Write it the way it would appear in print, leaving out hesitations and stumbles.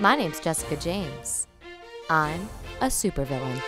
My name's Jessica James. I'm a supervillain.